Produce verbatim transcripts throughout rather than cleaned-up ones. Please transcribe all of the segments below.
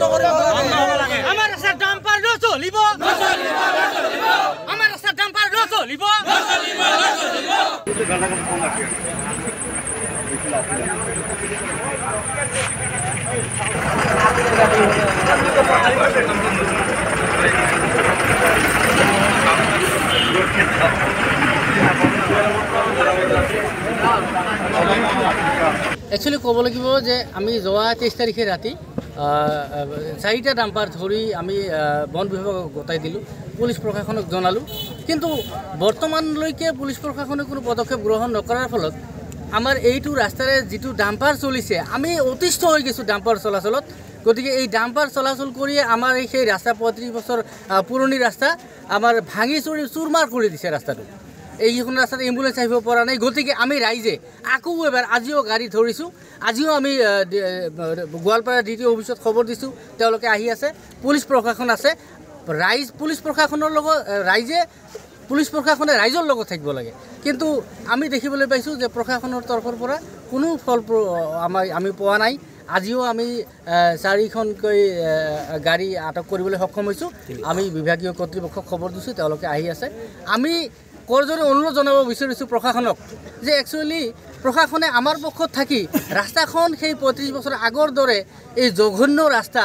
আমাৰ ৰাস্তাৰ ডাম্পাৰ না চলিব, আমাৰ ৰাস্তাৰ ডাম্পাৰ না চলিব। একচুৱেলি ক'ব লাগিব যে আমি যোৱা তেইছ তাৰিখে ৰাতি চাৰিটা ডাম্পাৰ ধৰি আমি বন বিভাগক গতাই দিলোঁ, পুলিচ প্ৰশাসনক জনালোঁ, কিন্তু বৰ্তমানলৈকে পুলিচ প্ৰশাসনে কোনো পদক্ষেপ গ্ৰহণ নকৰাৰ ফলত আমাৰ এইটো ৰাস্তাৰে যিটো ডাম্পাৰ চলিছে আমি অতিষ্ঠ হৈ গৈছোঁ ডাম্পাৰ চলাচলত। গতিকে এই ডাম্পাৰ চলাচল কৰিয়ে আমাৰ এই সেই ৰাস্তা পঁয়ত্ৰিছ বছৰ পুৰণি ৰাস্তা আমাৰ ভাঙি চুৰি চুৰমাৰ কৰি দিছে ৰাস্তাটো। এইখন ৰাস্তাত এম্বুলেঞ্চ আহিব পৰা নাই, গতিকে আমি ৰাইজে আকৌ এবাৰ আজিও গাড়ী ধৰিছোঁ, আজিও আমি গোৱালপাৰা ডি টি অফিচত খবৰ দিছোঁ, তেওঁলোকে আহি আছে, পুলিচ প্ৰশাসন আছে। ৰাইজ পুলিচ প্ৰশাসনৰ লগত ৰাইজে পুলিচ প্ৰশাসনে ৰাইজৰ লগত থাকিব লাগে, কিন্তু আমি দেখিবলৈ পাইছোঁ যে প্ৰশাসনৰ তৰফৰ পৰা কোনো ফল আমাৰ আমি পোৱা নাই। আজিও আমি চাৰিখনকৈ গাড়ী আটক কৰিবলৈ সক্ষম হৈছোঁ, আমি বিভাগীয় কৰ্তৃপক্ষক খবৰ দিছোঁ, তেওঁলোকে আহি আছে। আমি কৰজোৰে অনুৰোধ জনাব বিচাৰিছোঁ প্ৰশাসনক যে একচুৱেলি প্ৰশাসনে আমাৰ পক্ষত থাকি ৰাস্তাখন সেই পঁয়ত্ৰিছ বছৰ আগৰ দৰে এই জঘন্য ৰাস্তা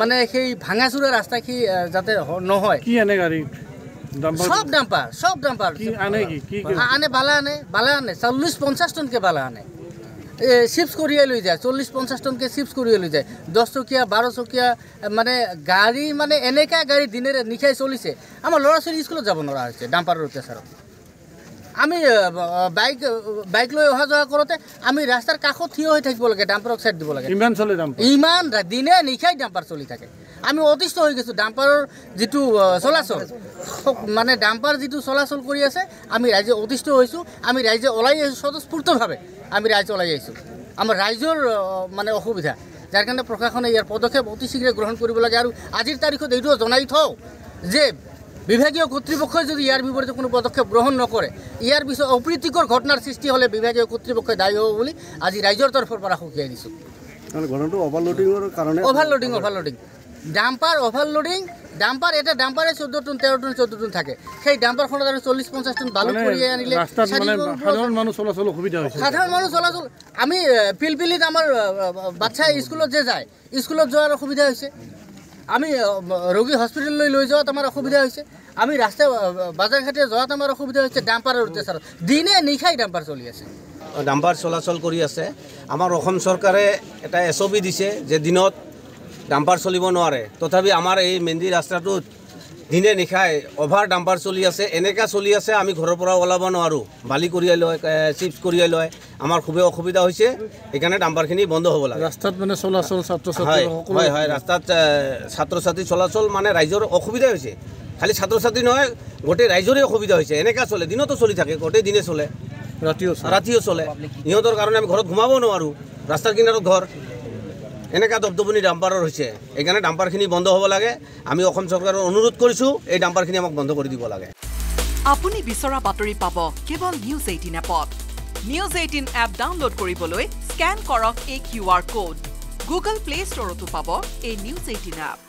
মানে সেই ভাঙাচোৰা ৰাস্তা কি যাতে নহয়। কি আনে গাড়ী? সব ডাম্পাৰ, সব ডাম্পাৰ আনে, বালা আনে, বালা আনে, চল্লিছ পঞ্চাছ টনকৈ বালা আনে, চিপছ কঢ়িয়াই লৈ যায়, চল্লিছ পঞ্চাছ টনকৈ চিপছ কঢ়িয়াই লৈ যায়, দহ চকীয়া বাৰ চকীয়া মানে গাড়ী, মানে এনেকুৱা গাড়ী দিনেৰে নিশাই চলিছে। আমাৰ ল'ৰা ছোৱালী স্কুলত যাব নোৱাৰা হৈছে ডাম্পাৰৰ অত্যাচাৰত। আমি বাইক বাইক লৈ অহা যোৱা কৰোঁতে আমি ৰাস্তাৰ কাষত থিয় হৈ থাকিব লাগে, ডাম্পাৰক ছাইড দিব লাগে, ইমান চলে ডাম্পাৰ, ইমান দিনে নিশাই ডাম্পাৰ চলি থাকে। আমি অতিষ্ঠ হৈ গৈছোঁ ডাম্পাৰৰ যিটো চলাচল, মানে ডাম্পাৰ যিটো চলাচল কৰি আছে আমি ৰাইজে অতিষ্ঠ হৈছোঁ। আমি ৰাইজে ওলাই আহিছোঁ স্বতঃস্ফূৰ্তভাৱে, আমি ৰাইজ ওলাই আহিছোঁ, আমাৰ ৰাইজৰ মানে অসুবিধা, যাৰ কাৰণে প্ৰশাসনে ইয়াৰ পদক্ষেপ অতি শীঘ্ৰে গ্ৰহণ কৰিব লাগে। আৰু আজিৰ তাৰিখত এইটোও জনাই থওঁ যে বিভাগীয় কৰ্তৃপক্ষই যদি ইয়াৰ বিপৰীতে কোনো পদক্ষেপ গ্ৰহণ নকৰে, ইয়াৰ পিছত অপ্ৰীতিকৰ ঘটনাৰ সৃষ্টি হ'লে বিভাগীয় কৰ্তৃপক্ষই দায়ী হ'ব বুলি আজি ৰাইজৰ তৰফৰ পৰা সকীয়াই দিছোঁ। Overloading overloading dumper overloading dumper এটা ডাম্পাৰে চৈধ্য টন তেৰ টন চৈধ্য টন থাকে, সেই ডাম্পাৰখনত আৰু চল্লিছ পঞ্চাছ টন বালু কঢ়িয়াই আনিলে সাধাৰণ মানুহ চলাচল অসুবিধা হৈছে। সাধাৰণ মানুহ চলাচল আমি পিলপিলিত আমাৰ বাচ্চা স্কুলত যে যায়, স্কুলত যোৱাৰ অসুবিধা হৈছে, আমি ৰোগী হস্পিটেললৈ লৈ যোৱাত আমাৰ অসুবিধা হৈছে, আমি ৰাস্তা বাজাৰ ঘাটে যোৱাত আমাৰ অসুবিধা হৈছে ডাম্পাৰৰ অত্যাচাৰত। দিনে নিশাই ডাম্পাৰ চলি আছে, ডাম্পাৰ চলাচল কৰি আছে। আমাৰ অসম চৰকাৰে এটা এছ অ' পি দিছে যে দিনত ডাম্পাৰ চলিব নোৱাৰে, তথাপি আমাৰ এই মেইন ৰাস্তাটোত দিনে নিশাই অভাৰ ডাম্পাৰ চলি আছে। এনেকুৱা চলি আছে আমি ঘৰৰ পৰা ওলাব নোৱাৰোঁ, বালি কঢ়িয়াই লয়, চিপছ কঢ়িয়াই লয়, আমাৰ খুবেই অসুবিধা হৈছে। সেইকাৰণে ডাম্পাৰখিনি বন্ধ হ'ব লাগে ৰাস্তাত, মানে চলাচল ছাত্ৰ ছাত্ৰী হয় হয় ৰাস্তাত ছাত্ৰ ছাত্ৰী চলাচল মানে ৰাইজৰ অসুবিধা হৈছে। খালি ছাত্ৰ ছাত্ৰী নহয়, গোটেই ৰাইজৰে অসুবিধা হৈছে। এনেকুৱা চলে, দিনতো চলি থাকে, গোটেই দিনে চলে, ৰাতিও ৰাতিও চলে। সিহঁতৰ কাৰণে আমি ঘৰত ঘুমাব নোৱাৰোঁ, ৰাস্তাৰ কিনাৰত ঘৰ, এনেকুৱা দপদপনি ডাম্পাৰৰ হৈছে। সেইকাৰণে ডাম্পাৰখিনি বন্ধ হ'ব লাগে। আমি অসম চৰকাৰৰ অনুৰোধ কৰিছোঁ এই ডাম্পাৰখিনি আমাক বন্ধ কৰি দিব লাগে। আপুনি বিচৰা বাতৰি পাব কেৱল নিউজ এইটিন এপত। নিউজ এইটিন এপ ডাউনলোড কৰিবলৈ স্কেন কৰক এই Q R code. Google Play ষ্টৰতো পাব এই নিউজ এইটিন এপ।